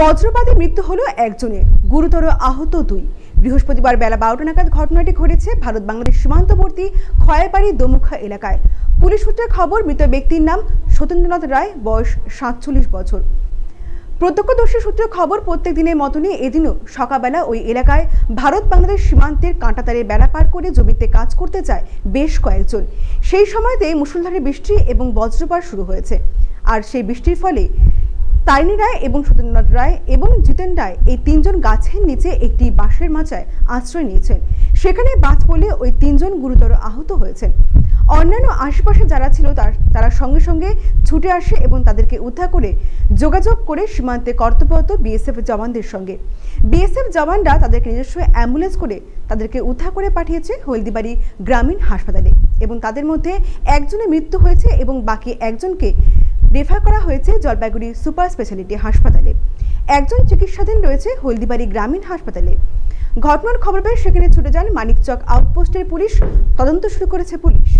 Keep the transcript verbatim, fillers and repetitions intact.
বজ্রপাতে মৃত্যু হলো একজনের, গুরুতর আহত দুই। বৃহস্পতিবার বেলা বারোটা নাগাদ ঘটনাটি ঘটেছে ভারত বাংলাদেশ সীমান্তবর্তী খয়ারবাড়ি দোমুখা এলাকায়। পুলিশ সূত্রে খবর, মৃত ব্যক্তির নাম সতীন্দ্রনাথ রায়, বয়স সাতচল্লিশ বছর। প্রত্যক্ষদর্শী সূত্রে খবর, প্রত্যেক দিনের মতনই এদিনও সকালবেলা ওই এলাকায় ভারত বাংলাদেশ সীমান্তের কাঁটাতারে বেড়া পার করে জমিতে কাজ করতে চায় বেশ কয়েকজন। সেই সময়তেই মুষলধারে বৃষ্টি এবং বজ্রপাত শুরু হয়েছে। আর সেই বৃষ্টির ফলে তারিণী রায় এবং সতীন্দ্রনাথ রায় এবং জিতেন রায় এই তিনজন গাছের নিচে একটি বাঁশের মাচায় আশ্রয় নিয়েছেন। সেখানে বাজ পড়লে ওই তিনজন গুরুতর আহত হয়েছেন। অন্যান্য আশেপাশে যারা ছিল তারা সঙ্গে সঙ্গে ছুটে আসে এবং তাদেরকে উদ্ধার করে যোগাযোগ করে সীমান্তে কর্তব্যরত বিএসএফ জওয়ানদের সঙ্গে। বিএসএফ জওয়ানরা তাদেরকে নিজস্ব অ্যাম্বুলেন্স করে তাদেরকে উদ্ধার করে পাঠিয়েছে হলদিবাড়ি গ্রামীণ হাসপাতালে, এবং তাদের মধ্যে একজনের মৃত্যু হয়েছে এবং বাকি একজনকে রেফার করা হয়েছে জলপাইগুড়ি সুপার স্পেশালিটি হাসপাতালে। একজন চিকিৎসাধীন রয়েছে হলদিবাড়ি গ্রামীণ হাসপাতালে। ঘটনার খবর পেয়ে সেখানে ছুটে যান মানিক চক আউটপোস্টের পুলিশ। তদন্ত শুরু করেছে পুলিশ।